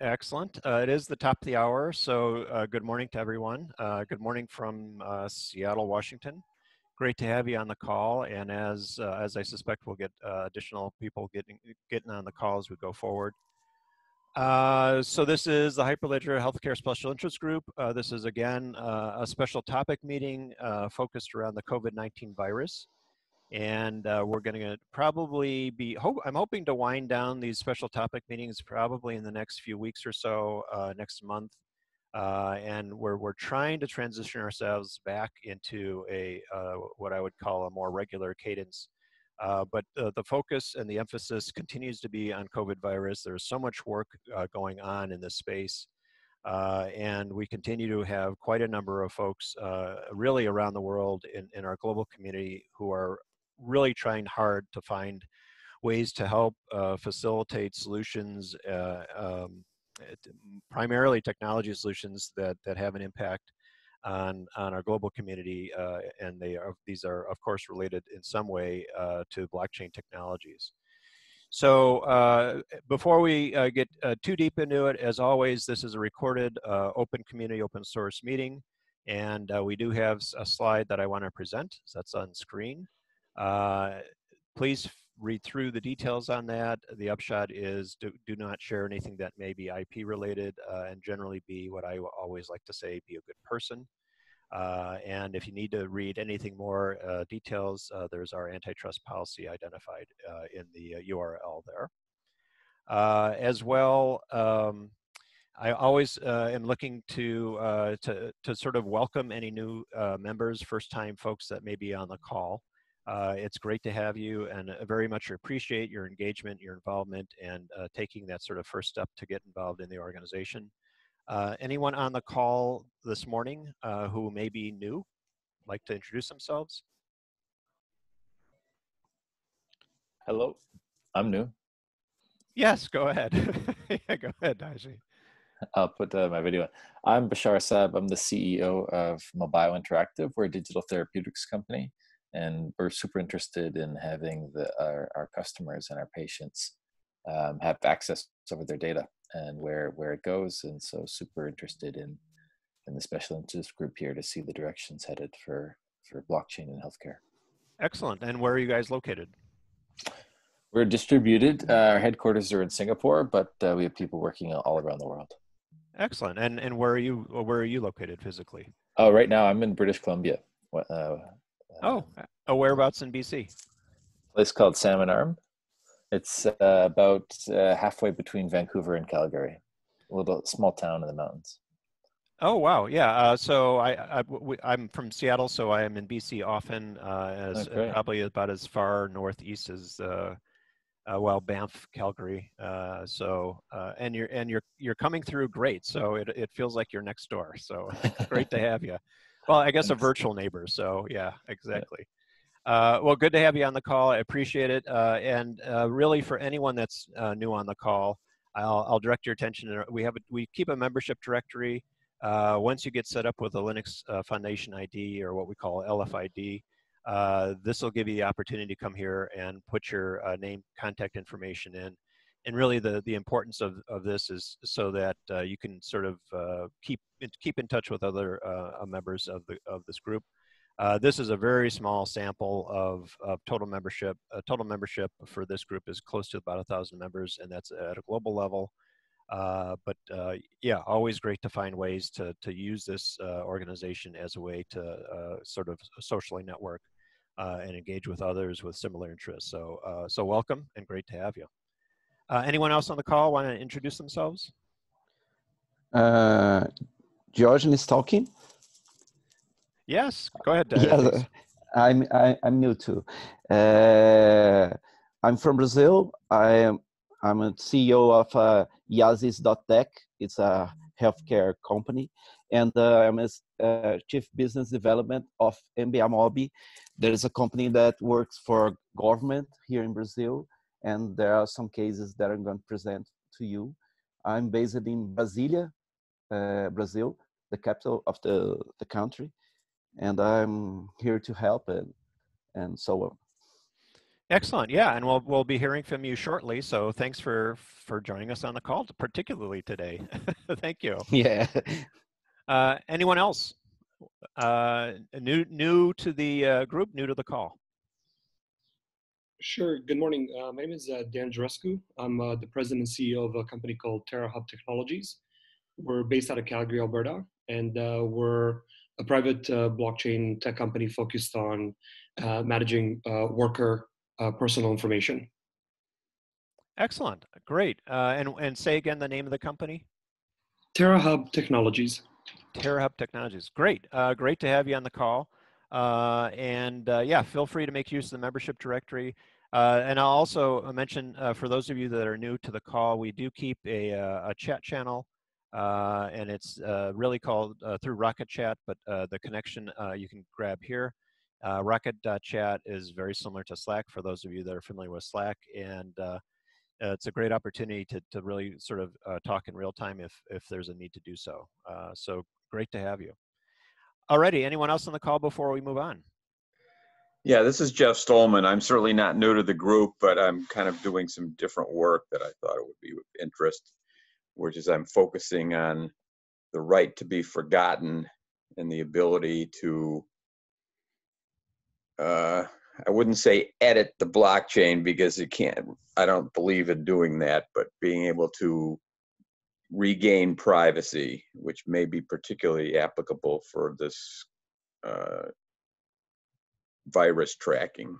Excellent. It is the top of the hour, so good morning to everyone. Good morning from Seattle, Washington. Great to have you on the call, and as I suspect, we'll get additional people getting on the call as we go forward. So this is the Hyperledger Healthcare Special Interest Group. This is, again, a special topic meeting focused around the COVID-19 virus. And we're going to probably be, I'm hoping to wind down these special topic meetings probably in the next few weeks or so, next month. And we're trying to transition ourselves back into a what I would call a more regular cadence. But the focus and the emphasis continues to be on COVID virus. There's so much work going on in this space. And we continue to have quite a number of folks really around the world in our global community who are really trying hard to find ways to help facilitate solutions, primarily technology solutions that have an impact on our global community. And these are, of course, related in some way to blockchain technologies. So before we get too deep into it, as always, this is a recorded open community, open source meeting. And we do have a slide that I want to present. So that's on screen. Please read through the details on that. The upshot is do not share anything that may be IP related, and generally be what I always like to say, be a good person. And if you need to read anything more details, there's our antitrust policy identified in the URL there. As well, I always am looking to sort of welcome any new members, first-time folks that may be on the call. It's great to have you, and very much appreciate your engagement, your involvement, and taking that sort of first step to get involved in the organization. Anyone on the call this morning who may be new, like to introduce themselves? Hello, I'm new. Yes, go ahead. Yeah, go ahead, Daisy. I'll put my video on. I'm Bashar Saab. I'm the CEO of Mobile Interactive. We're a digital therapeutics company. And we're super interested in having our customers and our patients have access over their data and where it goes. And so super interested in the special interest group here to see the directions headed for blockchain and healthcare. Excellent. And where are you guys located? We're distributed. Our headquarters are in Singapore, but we have people working all around the world. Excellent. And where are you located physically? Oh, right now I'm in British Columbia. Whereabouts in BC? A place called Salmon Arm. It's about halfway between Vancouver and Calgary. A little small town in the mountains. Oh, wow. Yeah. So I'm from Seattle, so I am in BC often, probably about as far northeast as Banff, Calgary. And you're coming through great. So it feels like you're next door. So great to have you. Well, I guess a virtual neighbor. So yeah, exactly. Well, good to have you on the call. I appreciate it. And really for anyone that's new on the call, I'll direct your attention. We keep a membership directory. Once you get set up with a Linux Foundation ID, or what we call LFID, this will give you the opportunity to come here and put your name, contact information in. And really the importance of this is so that you can sort of keep in touch with other members of this group. This is a very small sample of total membership. Total membership for this group is close to about 1,000 members, and that's at a global level. Yeah, always great to find ways to use this organization as a way to sort of socially network and engage with others with similar interests. So welcome and great to have you. Anyone else on the call want to introduce themselves? Diogenes talking. Yes, go ahead. Yeah, I'm new too. I'm from Brazil. I'm a CEO of Yazis.tech. It's a healthcare company, and I'm a chief business development of MBA Mobi. There is a company that works for government here in Brazil. And there are some cases that I'm going to present to you. I'm based in Brasilia, Brazil, the capital of the country. And I'm here to help and so on. Excellent. Yeah, and we'll be hearing from you shortly. So thanks for joining us on the call, particularly today. Thank you. Yeah. Anyone else? New to the group, new to the call. Sure. Good morning. My name is Dan Jurescu. I'm the president and CEO of a company called TerraHub Technologies. We're based out of Calgary, Alberta, and we're a private blockchain tech company focused on managing worker personal information. Excellent, great. And say again the name of the company. TerraHub Technologies. TerraHub Technologies, great. Great to have you on the call. Yeah, feel free to make use of the membership directory. And I'll also mention for those of you that are new to the call, we do keep a chat channel, and it's really called through Rocket.chat, but the connection you can grab here. Rocket.chat is very similar to Slack for those of you that are familiar with Slack, and it's a great opportunity to really sort of talk in real time if there's a need to do so. So great to have you. Alrighty, anyone else on the call before we move on? Yeah, this is Jeff Stolman. I'm certainly not new to the group, but I'm kind of doing some different work that I thought it would be of interest, which is I'm focusing on the right to be forgotten and the ability to I wouldn't say edit the blockchain because it can't, I don't believe in doing that, but being able to regain privacy, which may be particularly applicable for this virus tracking.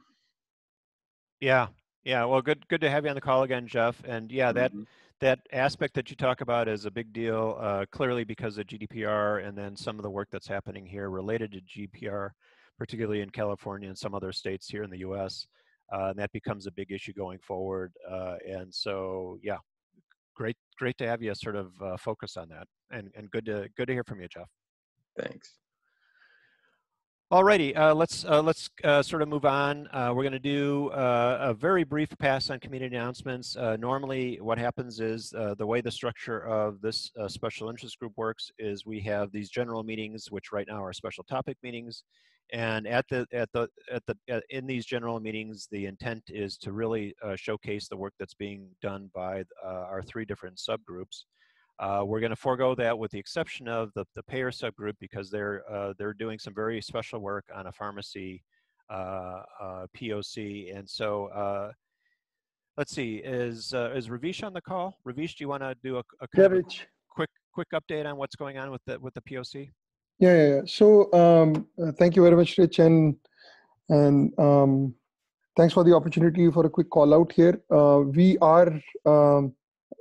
Yeah, yeah. Well, good to have you on the call again, Jeff. And yeah, that aspect that you talk about is a big deal, clearly because of GDPR and then some of the work that's happening here related to GDPR, particularly in California and some other states here in the US. And that becomes a big issue going forward. And so, yeah, great to have you sort of focus on that. And good to hear from you, Jeff. Thanks. Alrighty, let's sort of move on. We're gonna do a very brief pass on community announcements. Normally what happens is the way the structure of this special interest group works is we have these general meetings, which right now are special topic meetings. And in these general meetings, the intent is to really showcase the work that's being done by our three different subgroups. We're going to forego that with the exception of the payer subgroup because they're doing some very special work on a pharmacy POC. And so let's see, is Ravish on the call? Ravish, do you want to do a quick update on what's going on with the POC? Yeah. So thank you very much, Rich, and thanks for the opportunity for a quick call out here. We are, I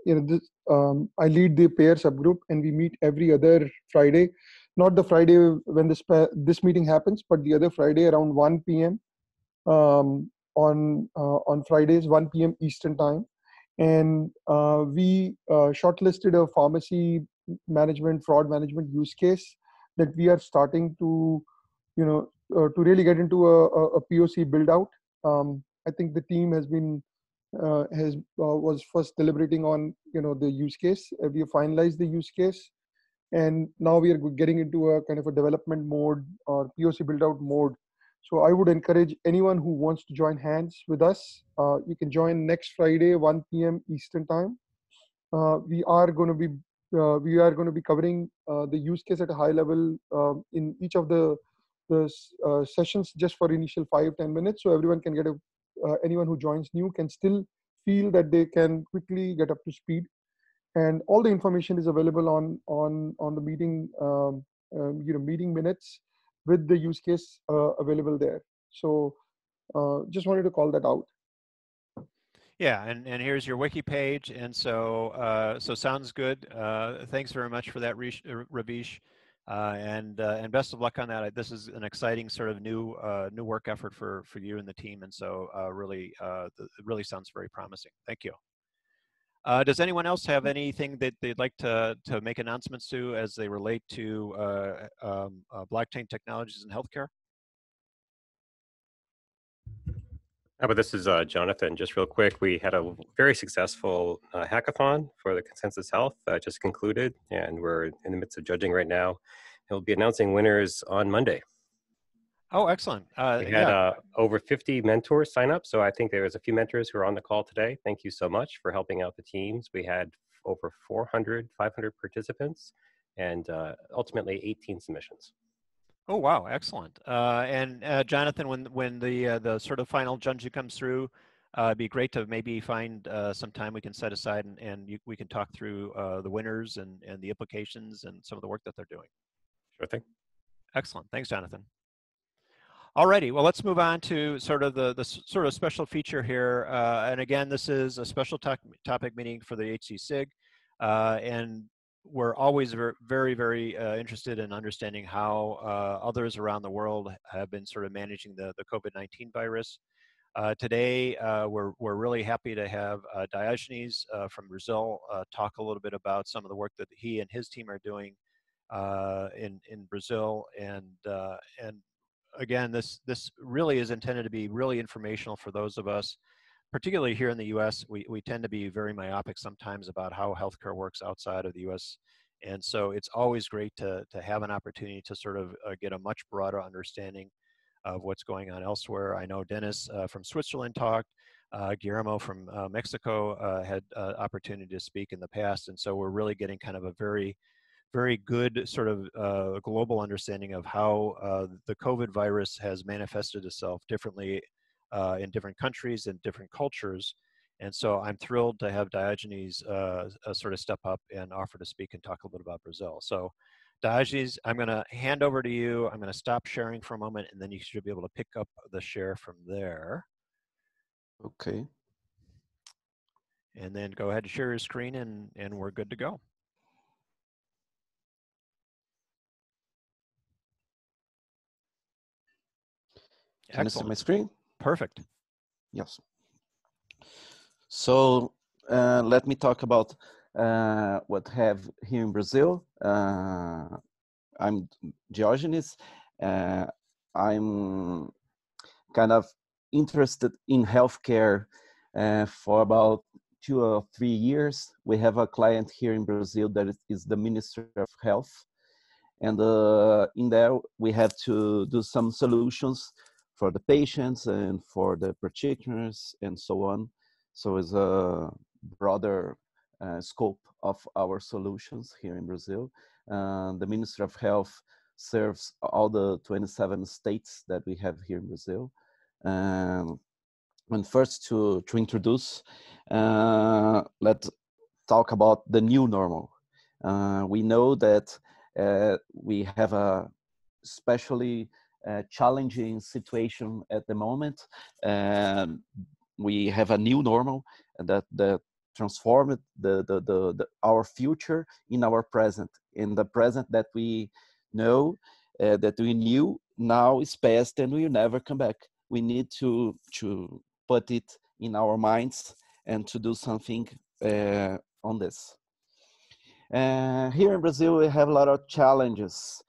lead the payer subgroup, and we meet every other Friday, not the Friday when this meeting happens, but the other Friday around 1 p.m. On Fridays, 1 p.m. Eastern time, and we shortlisted a pharmacy management, fraud management use case that we are starting to, to really get into a POC build out. I think the team has been, was first deliberating on, the use case. We finalized the use case, and now we are getting into a kind of a development mode or POC build out mode. So I would encourage anyone who wants to join hands with us. You can join next Friday, 1 p.m. Eastern time. We are going to be covering the use case at a high level in each of the sessions just for initial 5-10 minutes, so everyone can get anyone who joins new can still feel that they can quickly get up to speed. And all the information is available on the meeting meeting minutes with the use case available there. So just wanted to call that out. Yeah, and here's your wiki page, and so so sounds good. Thanks very much for that, Ravish, and best of luck on that. This is an exciting sort of new work effort for you and the team, and so really sounds very promising. Thank you. Does anyone else have anything that they'd like to make announcements to as they relate to blockchain technologies and healthcare? Yeah, but this is Jonathan. Just real quick, we had a very successful hackathon for the Consensus Health just concluded, and we're in the midst of judging right now. And we'll be announcing winners on Monday. Oh, excellent. We had over 50 mentors sign up. So I think there was a few mentors who are on the call today. Thank you so much for helping out the teams. We had over 500 participants and ultimately 18 submissions. Oh, wow. Excellent. And Jonathan, when the sort of final junction comes through, it'd be great to maybe find some time we can set aside and we can talk through the winners and the implications and some of the work that they're doing. Sure thing. Excellent. Thanks, Jonathan. Alrighty, well, let's move on to sort of the sort of special feature here. And again, this is a special topic meeting for the HCSIG. And we're always very, very interested in understanding how others around the world have been sort of managing the COVID-19 virus. Today, we're really happy to have Diogenes from Brazil talk a little bit about some of the work that he and his team are doing in Brazil. And again, this really is intended to be really informational for those of us, particularly here in the U.S. We tend to be very myopic sometimes about how healthcare works outside of the U.S. And so it's always great to have an opportunity to sort of get a much broader understanding of what's going on elsewhere. I know Dennis from Switzerland talked, Guillermo from Mexico had opportunity to speak in the past. And so we're really getting kind of a very good sort of global understanding of how the COVID virus has manifested itself differently in different countries and different cultures. And so I'm thrilled to have Diogenes sort of step up and offer to speak and talk a little bit about Brazil. So Diogenes, I'm going to hand over to you. I'm going to stop sharing for a moment, and then you should be able to pick up the share from there. Okay. And then go ahead and share your screen, and we're good to go. Can I see my screen? Perfect. Yes. So let me talk about what have here in Brazil. I'm Diogenes. I'm kind of interested in healthcare for about 2 or 3 years. We have a client here in Brazil that is the Ministry of Health. And in there, we have to do some solutions for the patients and for the practitioners and so on. So it's a broader scope of our solutions here in Brazil. The Ministry of Health serves all the 27 states that we have here in Brazil. And first to introduce, let's talk about the new normal. We know that we have a especially challenging situation at the moment. We have a new normal that transformed our future in our present. In the present that we know, that we knew, now is past and we'll never come back. We need to put it in our minds and to do something on this. Here in Brazil, we have a lot of challenges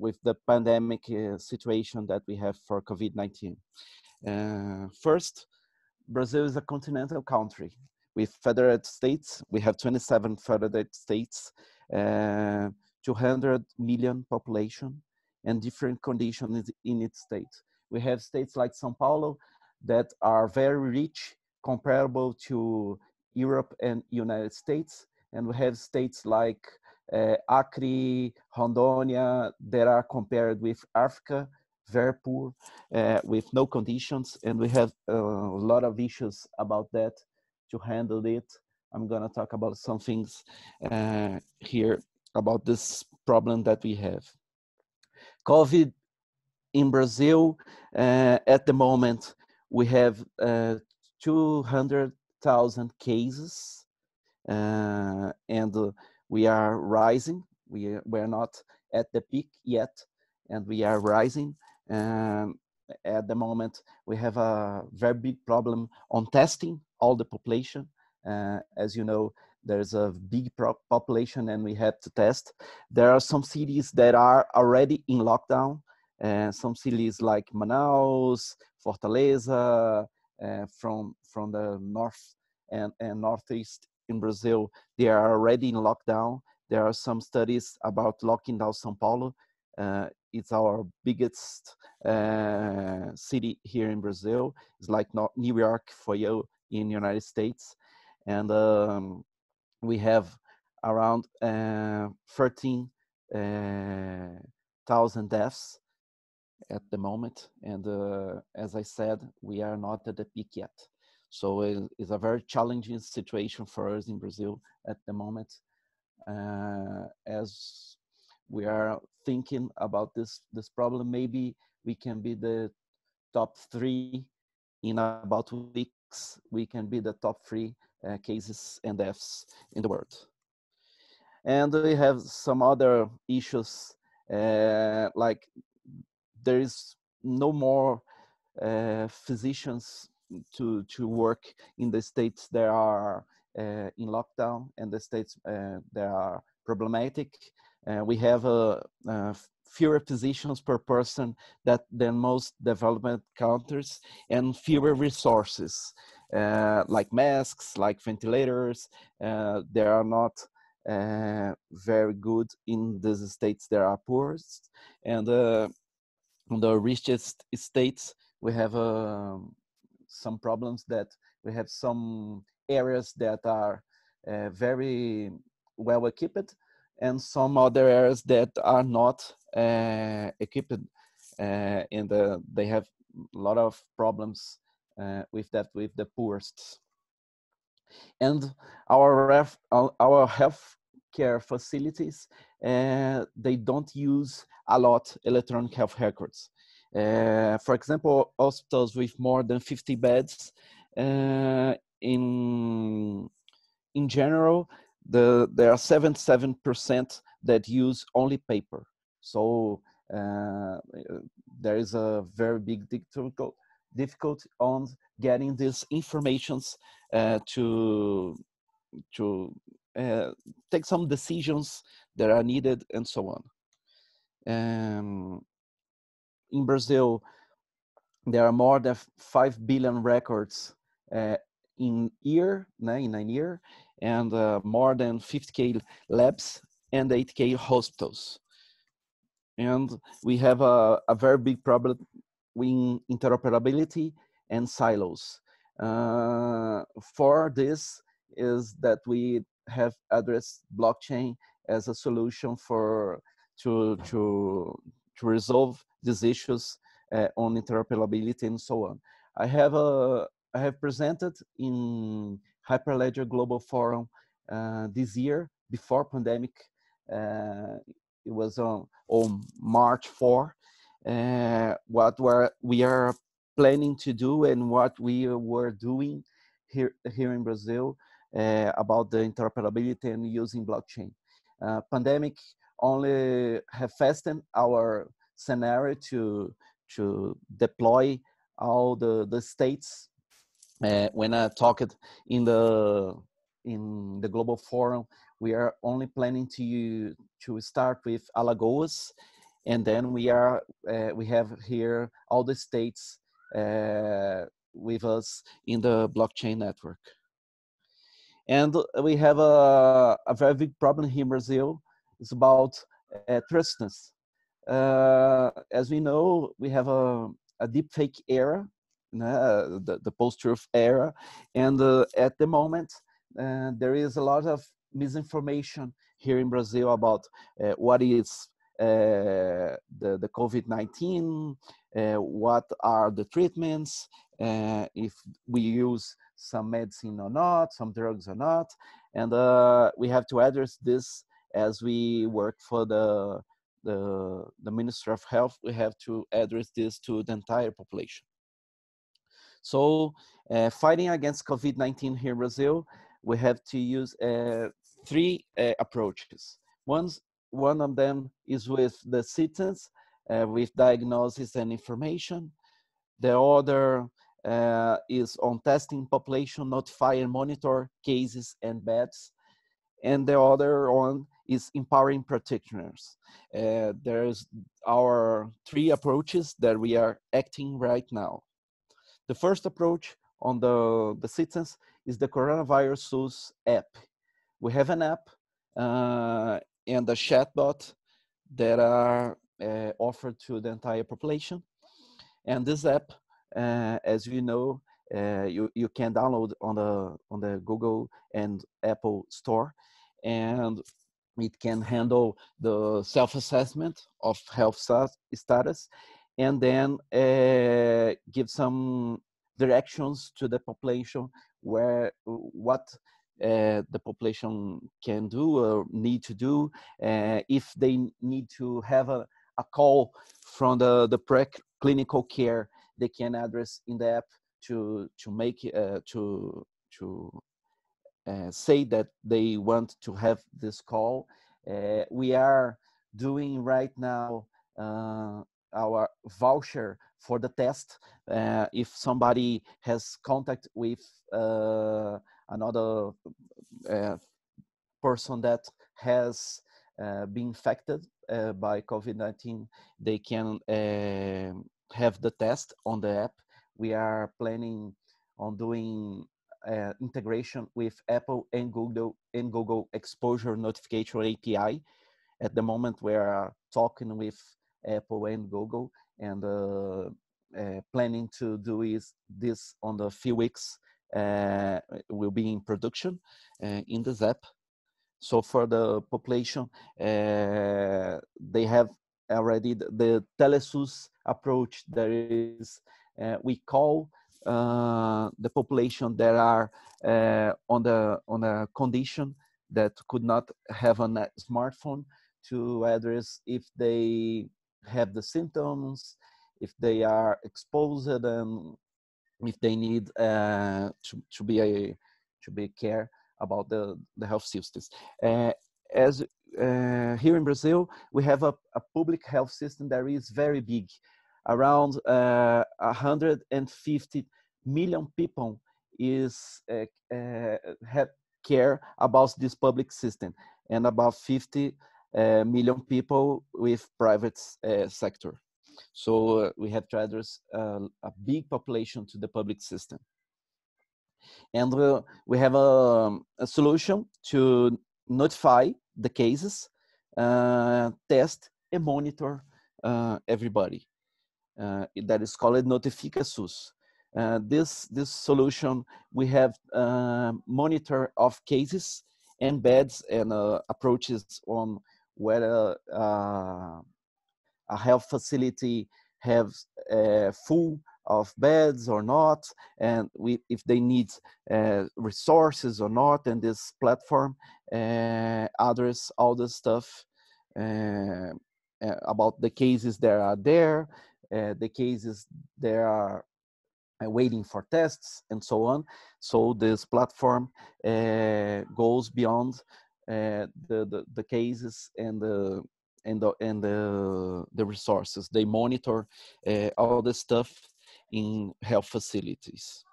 with the pandemic situation that we have for COVID-19. First, Brazil is a continental country with federated states. We have 27 federated states, 200 million population, and different conditions in its state. We have states like São Paulo that are very rich, comparable to Europe and United States. And we have states like Acre, Rondônia, that are compared with Africa, very poor, with no conditions, and we have a lot of issues about that to handle it. I'm gonna talk about some things here about this problem that we have. COVID in Brazil, at the moment, we have 200,000 cases, and we are rising. We're not at the peak yet, and we are rising. At the moment, we have a very big problem on testing all the population. As you know, there's a big population and we have to test. There are some cities that are already in lockdown. Some cities like Manaus, Fortaleza, from the north and northeast in Brazil, they are already in lockdown. There are some studies about locking down São Paulo it's our biggest city here in Brazil. It's like New York for you in the United States. And we have around 13,000 deaths at the moment. And as I said, we are not at the peak yet. So it's a very challenging situation for us in Brazil at the moment. As we are thinking about this problem, maybe we can be the top three in about weeks. We can be the top three cases and deaths in the world. And we have some other issues, like there is no more physicians to work in the states that are in lockdown and the states that are problematic. We have fewer physicians per person than most developed countries, and fewer resources like masks, like ventilators. They are not very good in the states that are poorest. And the richest states, we have some problems that we have some areas that are very well equipped and some other areas that are not equipped, and they have a lot of problems with the poorest. And our healthcare facilities, they don't use a lot electronic health records. For example, hospitals with more than 50 beds, in general, there are 77% that use only paper. So there is a very big difficulty on getting these informations to take some decisions that are needed and so on. In Brazil, there are more than 5 billion records in a year, and more than 50,000 labs and 8,000 hospitals. And we have a very big problem with interoperability and silos. For this is that we have addressed blockchain as a solution to resolve these issues on interoperability and so on. I have presented in Hyperledger Global Forum this year before pandemic. It was on March 4. What we are planning to do and what we were doing here in Brazil about the interoperability and using blockchain. Pandemic only have fastened our scenario to deploy all the states. When I talked in the global forum, we are only planning to start with Alagoas, and then we have here all the states with us in the blockchain network. And we have a very big problem here in Brazil. It's about trustness. As we know, we have a deep fake era, the post-truth era, and at the moment there is a lot of misinformation here in Brazil about what is the COVID-19, what are the treatments, if we use some medicine or not, some drugs or not, and we have to address this as we work for the Ministry of Health. We have to address this to the entire population. So fighting against COVID-19 here in Brazil, we have to use three approaches. One of them is with the citizens, with diagnosis and information. The other is on testing population, notify and monitor cases and beds. And the other one is empowering practitioners. There's our three approaches that we are acting right now. The first approach on the citizens is the Coronavirus app. We have an app and a chatbot that are offered to the entire population. And this app, as you know, you can download on the Google and Apple store, and it can handle the self-assessment of health status, and then give some directions to the population where what the population can do or need to do, if they need to have a call from the pre-clinical care, they can address in the app to make to say that they want to have this call. We are doing right now our voucher for the test. If somebody has contact with another person that has been infected by COVID-19, they can have the test on the app. We are planning on doing integration with Apple and Google Exposure Notification API. At the moment, we are talking with Apple and Google, and planning to do this on the few weeks. Will be in production in this app. So for the population, they have already the Telesus approach. There is we call the population that are on a condition that could not have a smartphone, to address if they have the symptoms, if they are exposed, and if they need to be care about the health systems. As here in Brazil, we have a public health system that is very big. Around 150 million people is have care about this public system, and about 50 million people with private sector. So we have to address a big population to the public system. And we have a solution to notify the cases, test and monitor everybody. That is called NotifiqueSUS. This solution, we have monitor of cases and beds and approaches on whether a health facility has full of beds or not, and if they need resources or not, and this platform address all the stuff about the cases that are there, the cases that are waiting for tests, and so on. So this platform goes beyond the cases and the resources. They monitor all the stuff in health facilities.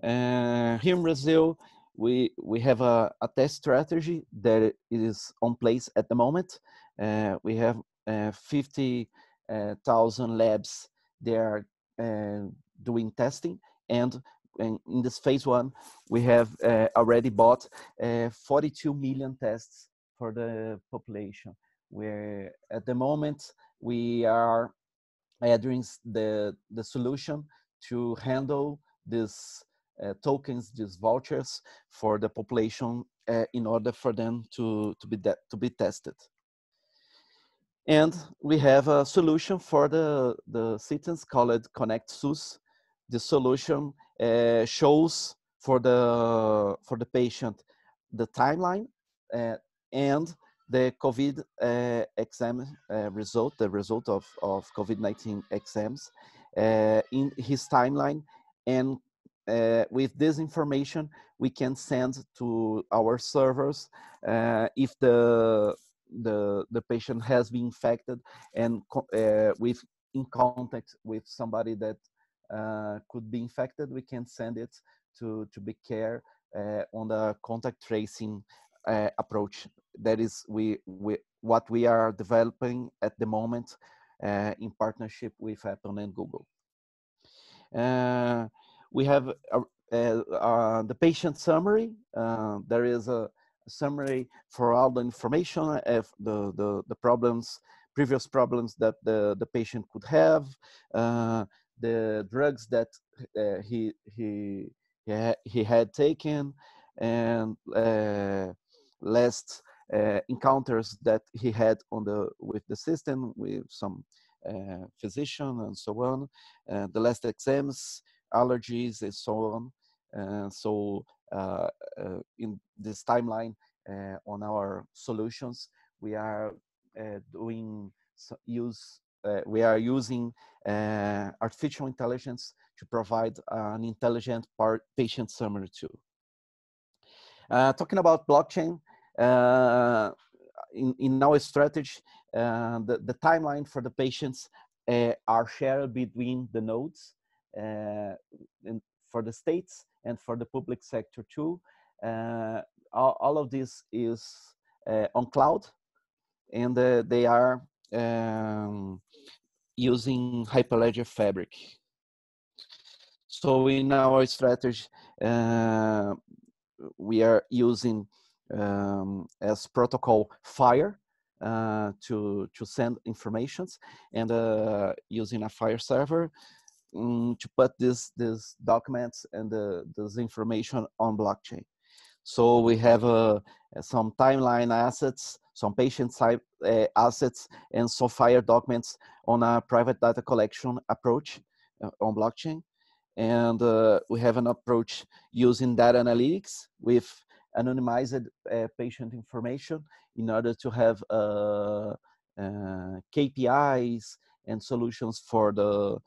Here in Brazil, we have a test strategy that is on place at the moment. We have 50,000 labs that are doing testing, and in this phase one, we have already bought 42 million tests for the population. Where at the moment we are adding the solution to handle these tokens, these vouchers for the population in order for them to be tested. And we have a solution for the citizens called ConnectSUS. The solution shows for the patient the timeline and the COVID exam result, the result of COVID-19 exams in his timeline. And with this information, we can send to our servers if the patient has been infected and with in contact with somebody that could be infected, we can send it to be care on the contact tracing approach. That is what we are developing at the moment in partnership with Apple and Google. We have the patient summary. There is a summary for all the information, the problems previous problems that the patient could have, the drugs that he had taken, and last encounters that he had on the with the system, with some physician and so on, the last exams, allergies and so on. So in this timeline on our solutions, we are using artificial intelligence to provide an intelligent patient summary too. Talking about blockchain, in our strategy, the timeline for the patients are shared between the nodes and for the states and for the public sector too. All of this is on cloud, and they are using Hyperledger Fabric. So in our strategy, we are using as protocol FHIR to send informations, and using a FHIR server to put these documents and this information on blockchain. So we have some timeline assets, some patient side assets, and some FHIR documents on a private data collection approach on blockchain. And we have an approach using data analytics with anonymized patient information in order to have KPIs and solutions for the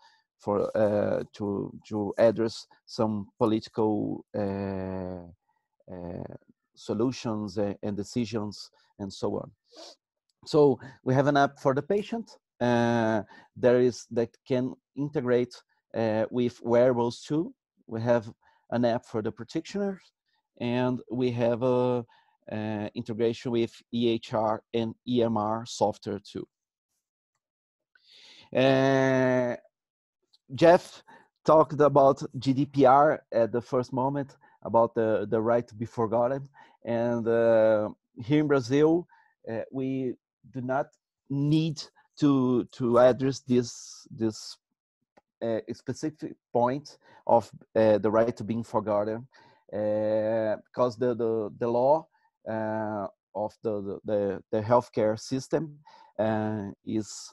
to address some political solutions and decisions and so on. So we have an app for the patient that can integrate with wearables too. We have an app for the practitioners, and we have a integration with EHR and EMR software too. Jeff talked about GDPR at the first moment, about the right to be forgotten. And here in Brazil, we do not need to address this specific point of the right to being forgotten, because the law of the healthcare system is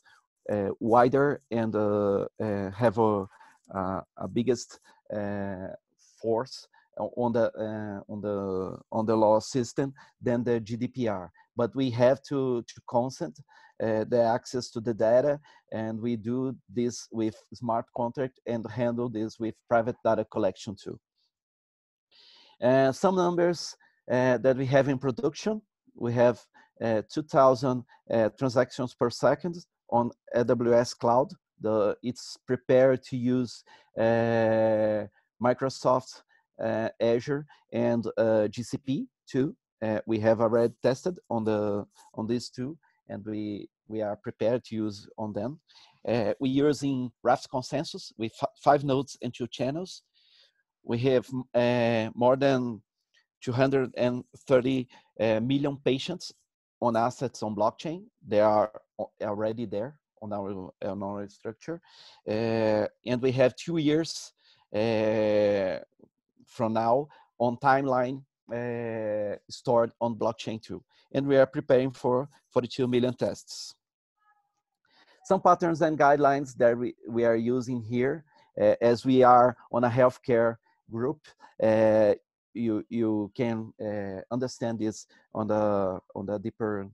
wider and have a biggest force on the law system than the GDPR. But we have to consent the access to the data, and we do this with smart contract and handle this with private data collection too. Some numbers that we have in production: we have 2,000 transactions per second on AWS cloud. It's prepared to use Microsoft Azure and GCP too. We have already tested on these two, and we are prepared to use on them. We're using Raft Consensus with 5 nodes and 2 channels. We have more than 230 million patients on assets on blockchain. They are already there on our structure, and we have 2 years from now on timeline stored on blockchain too, and we are preparing for 42 million tests. Some patterns and guidelines that we are using here, as we are on a healthcare group. You can understand this on the deeper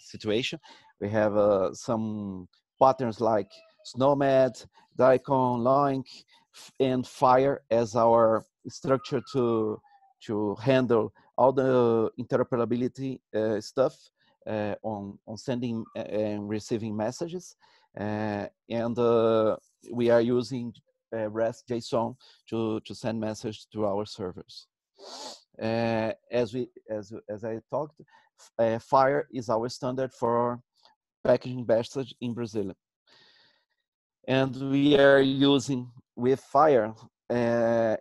situation. We have some patterns like SNOMED, DICON, LOINC, and FHIR as our structure to handle all the interoperability stuff on sending and receiving messages, and we are using REST JSON to send messages to our servers. As I talked, FHIR is our standard for packaging message in Brazil, and we are using with FHIR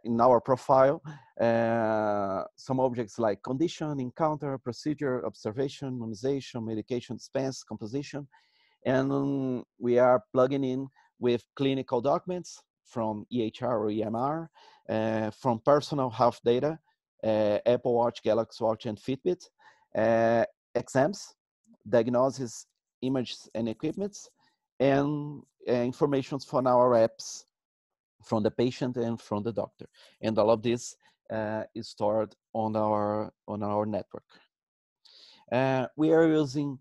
in our profile Some objects like condition, encounter, procedure, observation, normalization, medication dispense, composition. And we are plugging in with clinical documents from EHR or EMR, from personal health data, Apple Watch, Galaxy Watch, and Fitbit, exams, diagnosis, images, and equipments, and information from our apps, from the patient and from the doctor. And all of this is stored on our network. We are using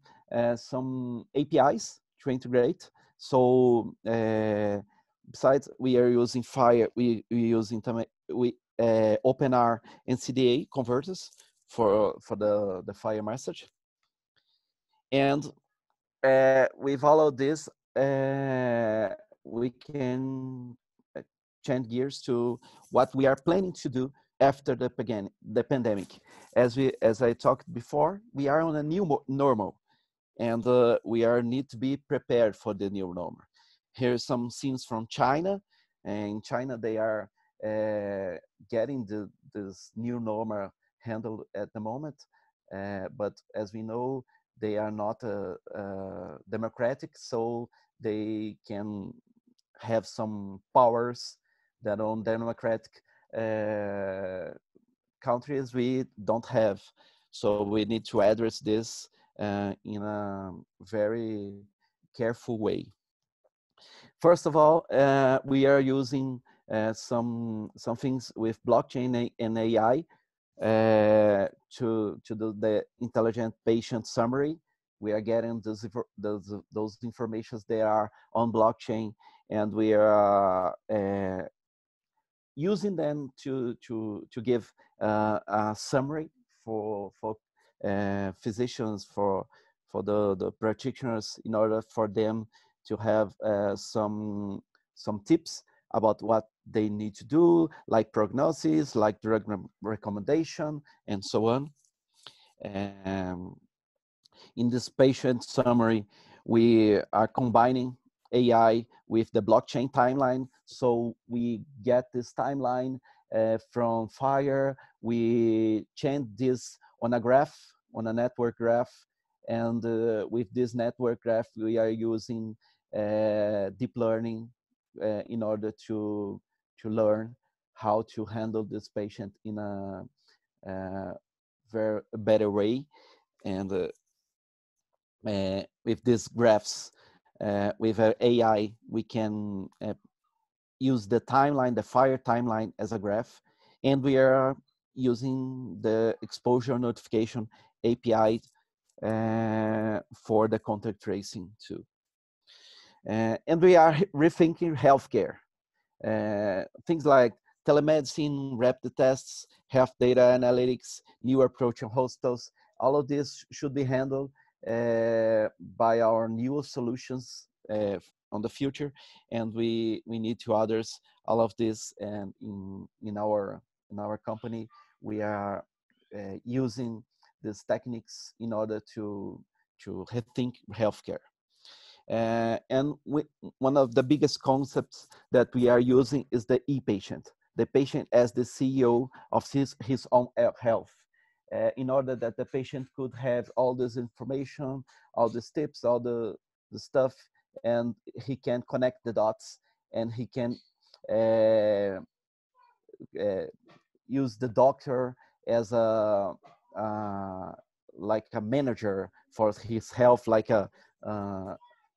some APIs to integrate. So besides, we are using FHIR, we using OpenR and CDA converters for the FHIR message. And with all of this, we can change gears to what we are planning to do after the pandemic. As I talked before, we are on a new normal, and we need to be prepared for the new normal. Here are some scenes from China. In China, they are getting this new normal handled at the moment. But as we know, they are not democratic, so they can have some powers that on democratic countries we don't have. So we need to address this in a very careful way. First of all, we are using some things with blockchain and AI to do the intelligent patient summary. We are getting those informations that are on blockchain, and we are using them to give a summary for physicians, for the practitioners, in order for them to have some tips about what they need to do, like prognosis, like drug recommendation, and so on. In this patient summary, we are combining AI with the blockchain timeline. So we get this timeline from FHIR. We change this on a graph, on a network graph. And with this network graph, we are using deep learning in order to learn how to handle this patient in a very better way. And with these graphs, with AI, we can use the timeline, the FHIR timeline, as a graph. And we are using the exposure notification API for the contact tracing too. And we are rethinking healthcare. Things like telemedicine, rapid tests, health data analytics, new approach in hospitals, all of this should be handled by our new solutions on the future, and we need to others all of this. And in our company, we are using these techniques in order to rethink healthcare. And one of the biggest concepts that we are using is the e-patient, the patient as the CEO of his own health. In order that the patient could have all this information, all the tips, all the stuff, and he can connect the dots, and he can use the doctor as a like a manager for his health, like a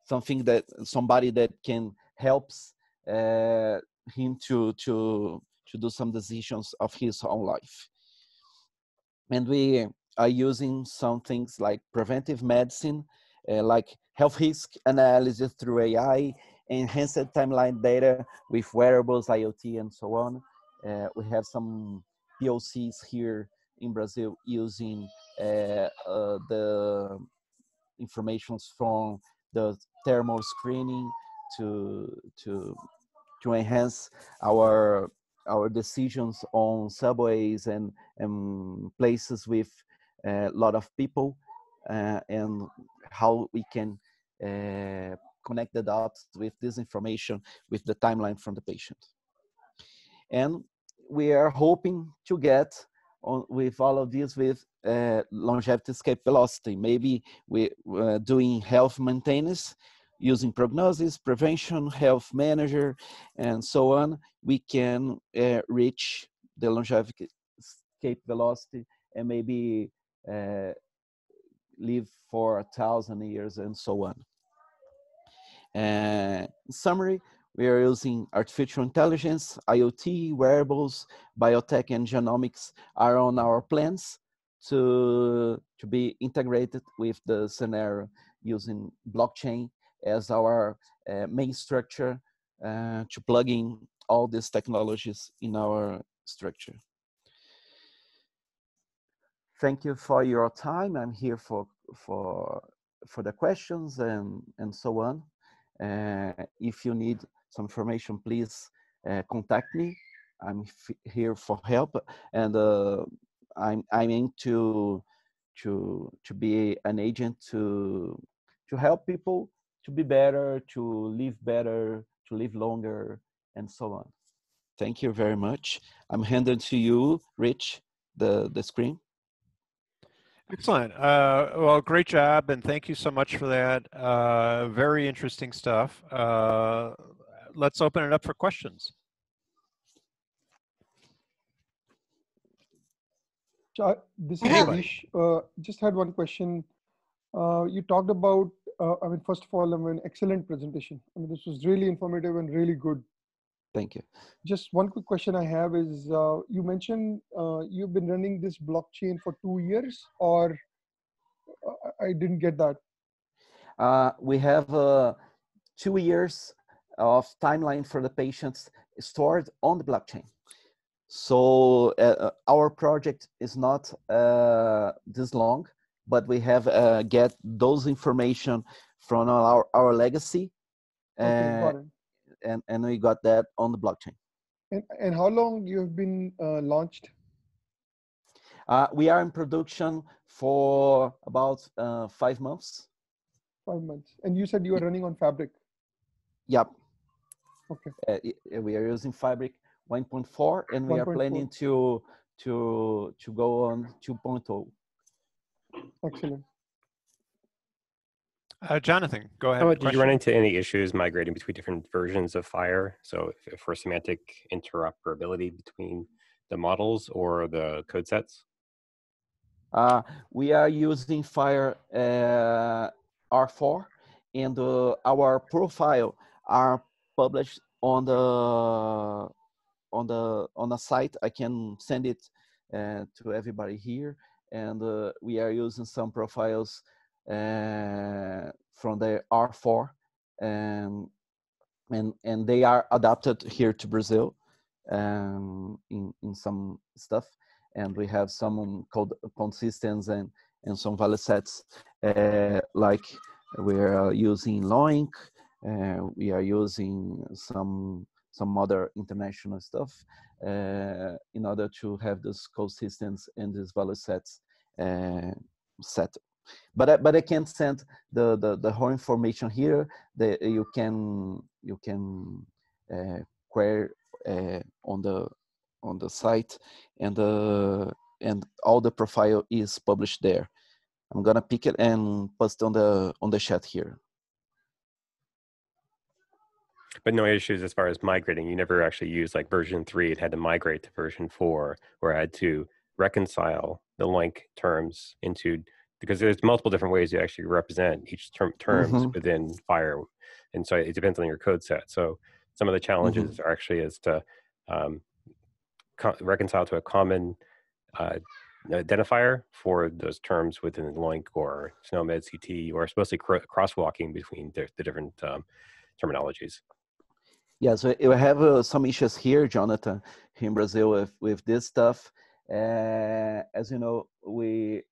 something that somebody that can helps him to do some decisions of his own life. And we are using some things like preventive medicine, like health risk analysis through AI, enhanced timeline data with wearables, IoT, and so on. We have some POCs here in Brazil using the information from the thermal screening to enhance our decisions on subways and places with a lot of people, and how we can connect the dots with this information, with the timeline from the patient. And we are hoping to get on with all of this with longevity escape velocity. Maybe we doing health maintenance, using prognosis, prevention, health manager, and so on, we can reach the longevity escape velocity and maybe live for 1,000 years and so on. In summary, we are using artificial intelligence, IoT, wearables, biotech, and genomics are on our plans to be integrated with the scenario using blockchain as our main structure to plug in all these technologies in our structure. Thank you for your time. I'm here for the questions and so on. If you need some information, please contact me. I'm here for help, and I'm in to be an agent to help people to be better, to live better, to live longer, and so on. Thank you very much. I'm handing to you, Rich, the screen. Excellent. Well, great job, and thank you so much for that. Very interesting stuff. Let's open it up for questions. This is Ravish. Just had one question. You talked about, I mean, first of all, excellent presentation. I mean, this was really informative and really good. Thank you. Just one quick question I have is, you mentioned you've been running this blockchain for 2 years, or I didn't get that. We have 2 years of timeline for the patients stored on the blockchain. So our project is not this long, but we have get those information from our legacy. Okay, got it. And we got that on the blockchain. And how long you've been launched? We are in production for about 5 months. 5 months. And you said you are running on Fabric? Yep. Okay. We are using Fabric 1.4, and we are planning to go on 2.0. Excellent. Jonathan, go ahead. Did you run into any issues migrating between different versions of FHIR? So for semantic interoperability between the models or the code sets? We are using FHIR R4, and our profile are published on the site. I can send it to everybody here, and we are using some profiles from the R4, and they are adapted here to Brazil in some stuff, and we have some called consistencies and some value sets like we are using LOINC, we are using some other international stuff in order to have this consistency and these value sets set. But I can send the whole information here. You can query on the site, and all the profile is published there. I'm gonna pick it and post on the chat here. But no issues as far as migrating. You never actually used like version 3. It had to migrate to version 4, where I had to reconcile the LOINC terms into. Because there's multiple different ways you actually represent each terms within FHIR, and so it depends on your code set. So some of the challenges are actually is to reconcile to a common identifier for those terms within LOINC or SNOMED, CT, or especially crosswalking between the different terminologies. Yeah, so we have some issues here, Jonathan, in Brazil with this stuff. As you know, we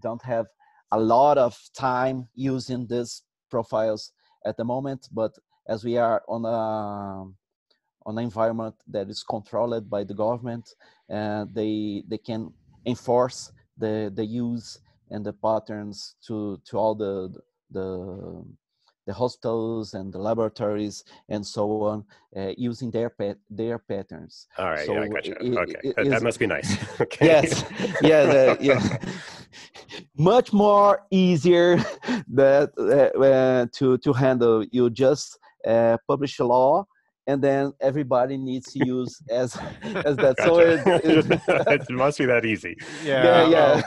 don't have a lot of time using these profiles at the moment, but as we are on an environment that is controlled by the government, they can enforce the use and the patterns to all the the hospitals and the laboratories and so on, using their patterns. All right, so yeah, I gotcha. That must be nice. Okay. Yes, yeah. Much more easier that to handle. You just publish a law, and then everybody needs to use as that. Gotcha. So it must be that easy. Yeah.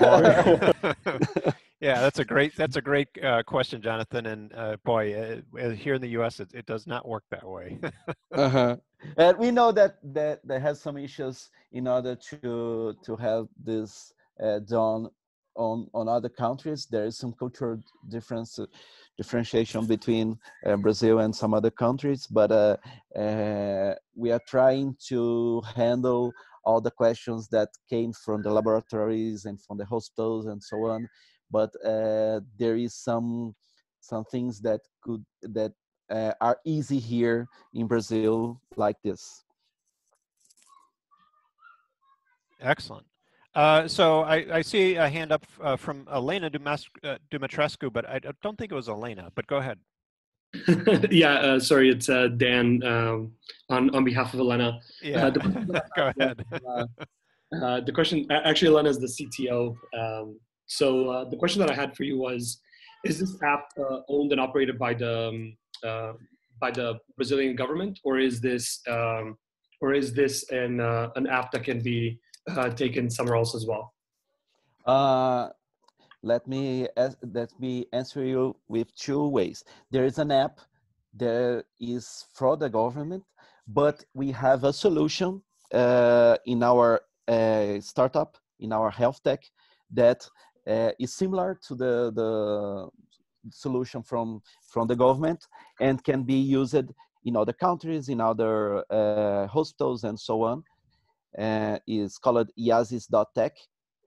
Yeah, that's a great question, Jonathan. And boy, here in the U.S., it does not work that way. And we know that they have some issues in order to have this done on other countries. There is some cultural differentiation between Brazil and some other countries, but we are trying to handle all the questions that came from the laboratories and from the hospitals and so on. But there is some things that are easy here in Brazil, like this. Excellent. So I see a hand up from Elena Dumitrescu, but I don't think it was Elena. But go ahead. Yeah, sorry, it's Dan on behalf of Elena. Yeah, go ahead. The question, actually, Elena is the CTO. So the question that I had for you was: is this app owned and operated by the Brazilian government, or is this an app that can be taken somewhere else as well? Let me answer you with two ways. There is an app that is for the government, but we have a solution in our startup, in our health tech, that is similar to the solution from the government and can be used in other countries, in other hospitals and so on. It's called Yazis.tech,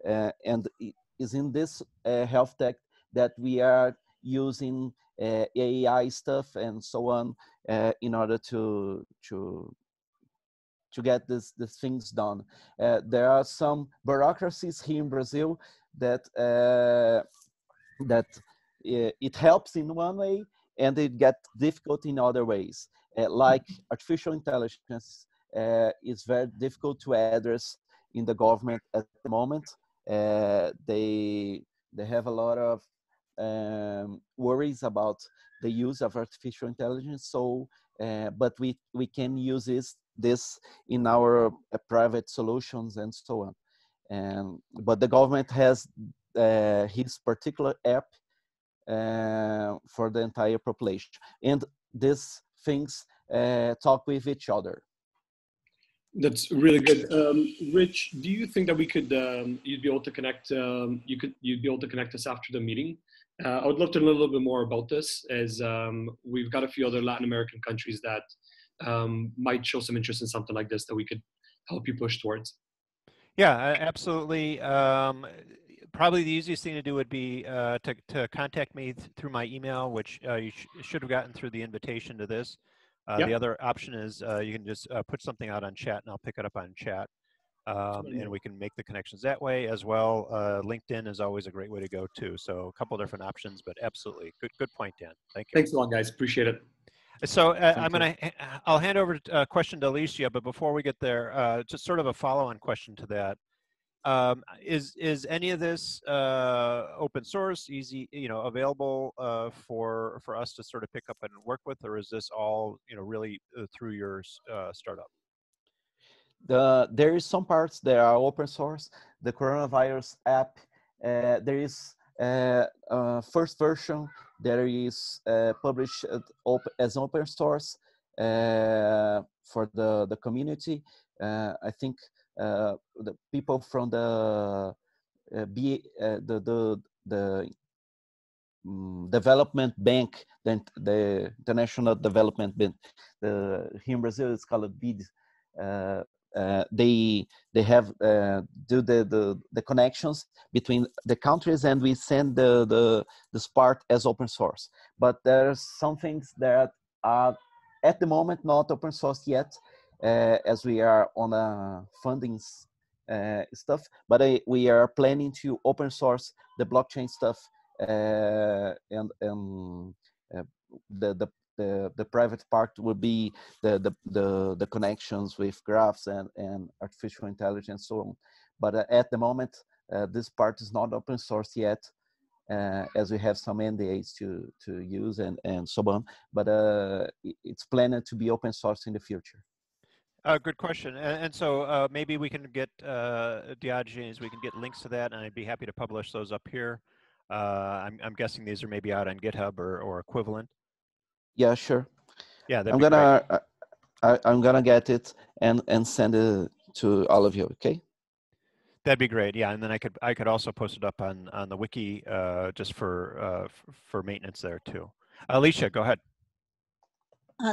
and it is in this health tech that we are using AI stuff and so on in order to get these things done. There are some bureaucracies here in Brazil that it helps in one way and it gets difficult in other ways. Like artificial intelligence is very difficult to address in the government at the moment. They have a lot of worries about the use of artificial intelligence. So, but we can use this in our private solutions and so on. But the government has his particular app for the entire population. And these things talk with each other. That's really good. Rich, do you think that we could, you'd be able to connect us after the meeting? I would love to know a little bit more about this, as we've got a few other Latin American countries that might show some interest in something like this that we could help you push towards. Yeah, absolutely. Probably the easiest thing to do would be to contact me through my email, which you should have gotten through the invitation to this. Yep. The other option is you can just put something out on chat, and I'll pick it up on chat, and we can make the connections that way as well. LinkedIn is always a great way to go too. So a couple different options, but absolutely, good point, Dan. Thank you. Thanks a lot, guys. Appreciate it. So I'll hand over a question to Alicia, but before we get there, just sort of a follow-on question to that. Is any of this open source, easy, available for us to sort of pick up and work with, or is this all, really through your startup? There is some parts that are open source. The coronavirus app, there is first version that is published as open source for the community. I think the people from the development bank, the International Development Bank, here in Brazil it's called BID. They have do the connections between the countries, and we send this part as open source. But there are some things that are at the moment not open source yet, as we are on a funding stuff. But we are planning to open source the blockchain stuff the private part will be the connections with graphs and artificial intelligence, so on. But at the moment, this part is not open source yet, as we have some NDAs to use and so on. But it's planned to be open source in the future. Good question. And so maybe we can get Diogenes, we can get links to that, and I'd be happy to publish those up here. I'm guessing these are maybe out on GitHub or equivalent. Yeah, sure. Yeah, that'd be great. I'm gonna get it and send it to all of you. Okay. That'd be great. Yeah, and then I could also post it up on the wiki just for maintenance there too. Alicia, go ahead.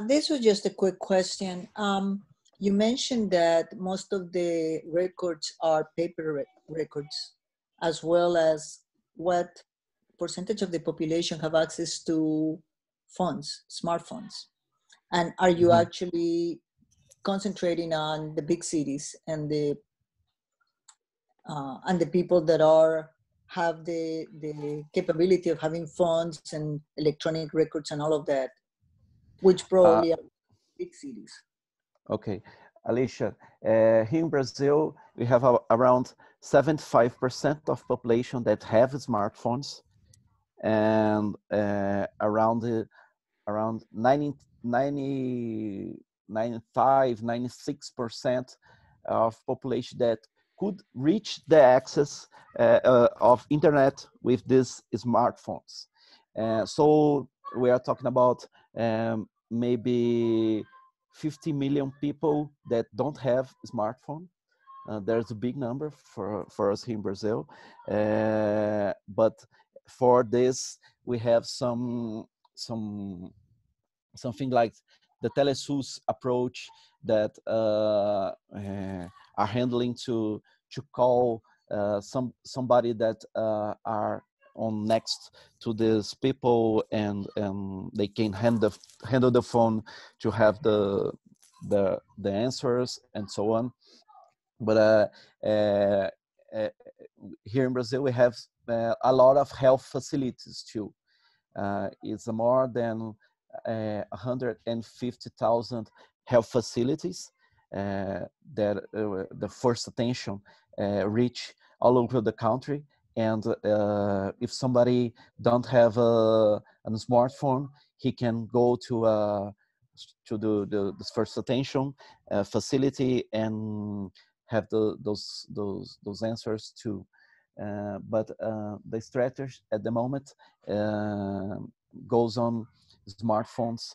This was just a quick question. You mentioned that most of the records are paper records, as well as what percentage of the population have access to phones, smartphones? And are you actually concentrating on the big cities and the people that have the capability of having phones and electronic records and all of that, which probably are big cities? Okay, Alicia, here in Brazil, we have around 75% of population that have smartphones, and around 96% of population that could reach the access of internet with these smartphones. So we are talking about maybe 50 million people that don't have smartphone. There's a big number for us here in Brazil. But for this, we have something like the Telesus approach that are handling to call somebody that are on next to these people, and they can handle the phone to have the answers and so on. But here in Brazil, we have a lot of health facilities too. It's more than 150,000 health facilities that the first attention reach all over the country. And if somebody don't have a smartphone, he can go to the first attention facility and have those answers too. But the strategy at the moment goes on smartphones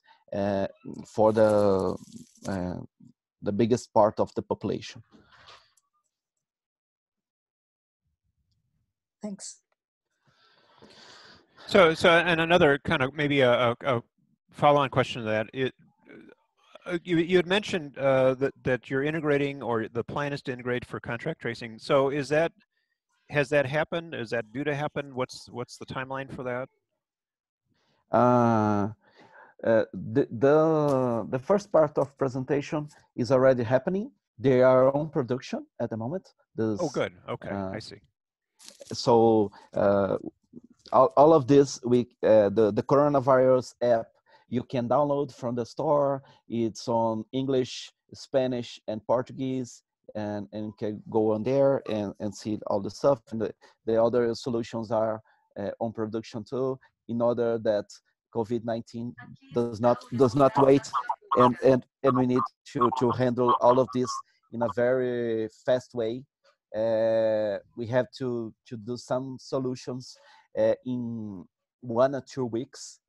for the biggest part of the population. Thanks. So and another kind of maybe a follow-on question to that. You had mentioned that you're integrating, or the plan is to integrate for contract tracing. So has that happened? Is that due to happen? What's the timeline for that? The first part of presentation is already happening. They are on production at the moment. Oh, good. Okay, I see. So all of this, the Coronavirus app, you can download from the store. It's on English, Spanish, and Portuguese, and can go on there and see all the stuff. And the other solutions are on production too, in order that COVID-19 does not wait, and we need to handle all of this in a very fast way. We have to do some solutions in 1 or 2 weeks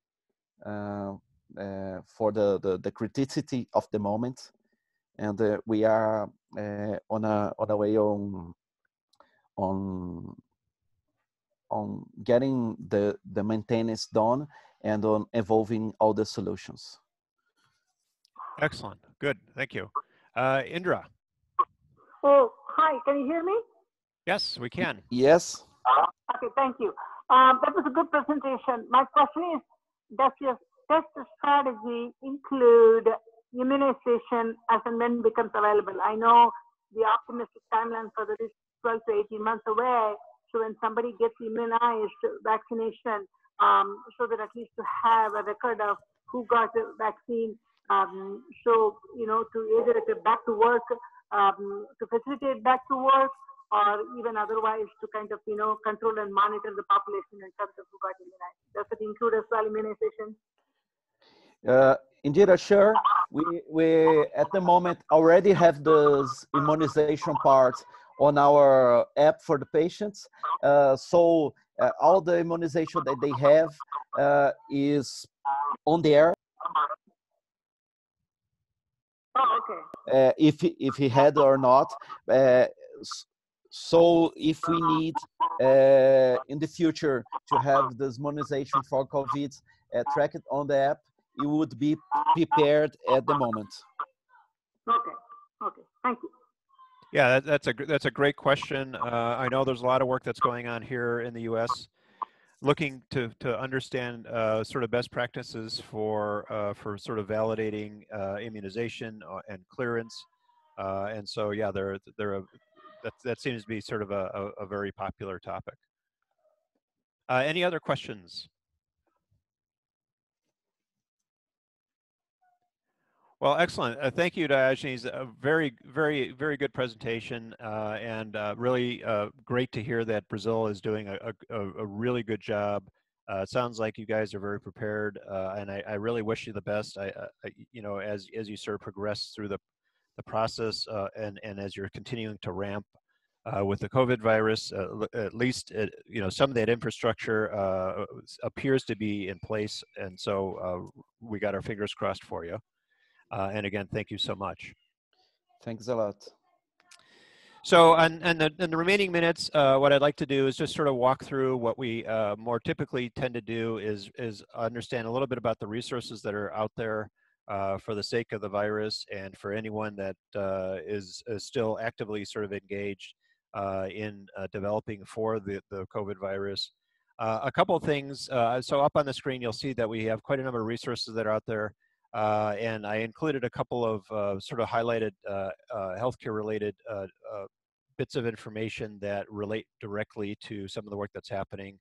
for the criticality of the moment, and we are on a way on getting the maintenance done and on evolving all the solutions. Excellent. Good. Thank you. Indra. Oh, hi. Can you hear me? Yes, we can. Yes. Okay, thank you. That was a good presentation. My question is, does your test strategy include immunization as and when becomes available? I know the optimistic timeline for this is 12 to 18 months away. So when somebody gets immunized, vaccination, so that at least to have a record of who got the vaccine. So, you know, to either get back to work, to facilitate back to work, or even otherwise to kind of, you know, control and monitor the population in terms of who got immunized. Does it include as well immunization? Indeed, sure. We at the moment already have those immunization parts on our app for the patients. So all the immunization that they have is on the air. Oh, okay. If he had or not. So if we need in the future to have this immunization for COVID tracked on the app, you would be prepared at the moment. Okay. Okay. Thank you. Yeah, that's a great question. I know there's a lot of work that's going on here in the U.S. looking to understand sort of best practices for sort of validating immunization and clearance. And so, yeah, that seems to be sort of a very popular topic. Any other questions? Well, excellent. Thank you, Diogenes. A very, very, very good presentation, and really great to hear that Brazil is doing a really good job. It sounds like you guys are very prepared, and I really wish you the best. I you know, as you sort of progress through the process, and as you're continuing to ramp with the COVID virus, at least you know, some of that infrastructure appears to be in place, and so we got our fingers crossed for you. And again, thank you so much. Thanks a lot. So in the remaining minutes, what I'd like to do is just sort of walk through what we more typically tend to do is understand a little bit about the resources that are out there for the sake of the virus and for anyone that is still actively sort of engaged in developing for the COVID virus. A couple of things. So up on the screen, you'll see that we have quite a number of resources that are out there. And I included a couple of sort of highlighted healthcare-related bits of information that relate directly to some of the work that's happening.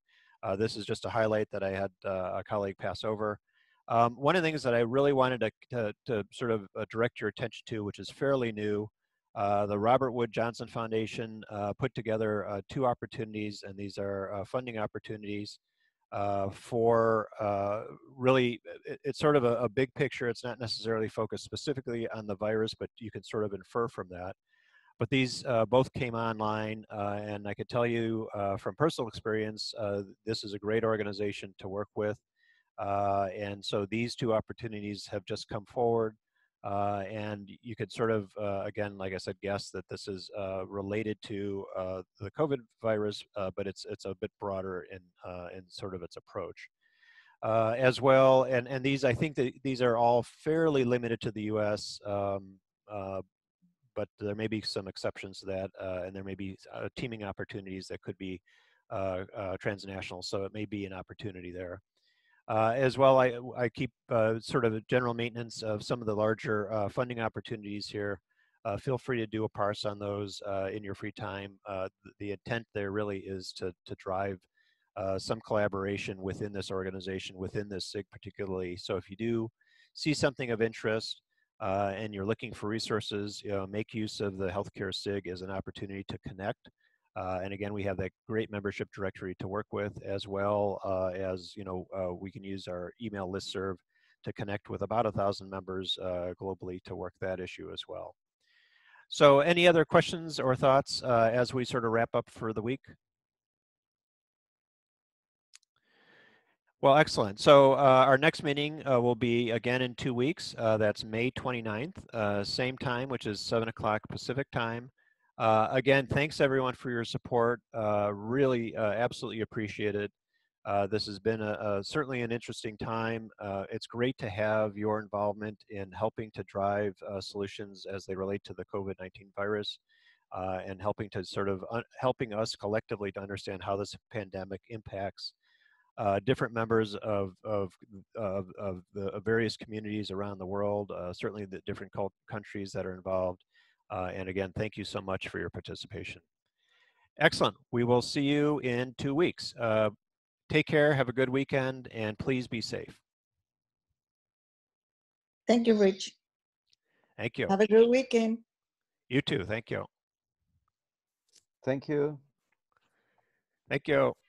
This is just a highlight that I had a colleague pass over. One of the things that I really wanted to sort of direct your attention to, which is fairly new, the Robert Wood Johnson Foundation put together two opportunities, and these are funding opportunities. For really, it's sort of a big picture. It's not necessarily focused specifically on the virus, but you can sort of infer from that. But these both came online, and I could tell you from personal experience, this is a great organization to work with. And so these two opportunities have just come forward, and you could sort of, again, like I said, guess that this is related to the COVID virus, but it's a bit broader in sort of its approach as well. And these, I think that these are all fairly limited to the U.S., but there may be some exceptions to that, and there may be teaming opportunities that could be transnational, so it may be an opportunity there. As well, I keep sort of a general maintenance of some of the larger funding opportunities here. Feel free to do a parse on those in your free time. The intent there really is to drive some collaboration within this organization, within this SIG particularly. So if you do see something of interest and you're looking for resources, you know, make use of the Healthcare SIG as an opportunity to connect. And again, we have that great membership directory to work with, as well as, you know, we can use our email listserv to connect with about 1,000 members globally to work that issue as well. So any other questions or thoughts as we sort of wrap up for the week? Well, excellent. So our next meeting will be again in 2 weeks. That's May 29th, same time, which is 7 o'clock Pacific time. Again, thanks everyone for your support. Really, absolutely appreciate it. This has been certainly an interesting time. It's great to have your involvement in helping to drive solutions as they relate to the COVID-19 virus and helping to sort of helping us collectively to understand how this pandemic impacts different members of the various communities around the world, certainly the different countries that are involved. And again, thank you so much for your participation. Excellent. We will see you in 2 weeks. Take care, have a good weekend, and please be safe. Thank you, Rich. Thank you. Have a good weekend. You too. Thank you. Thank you. Thank you.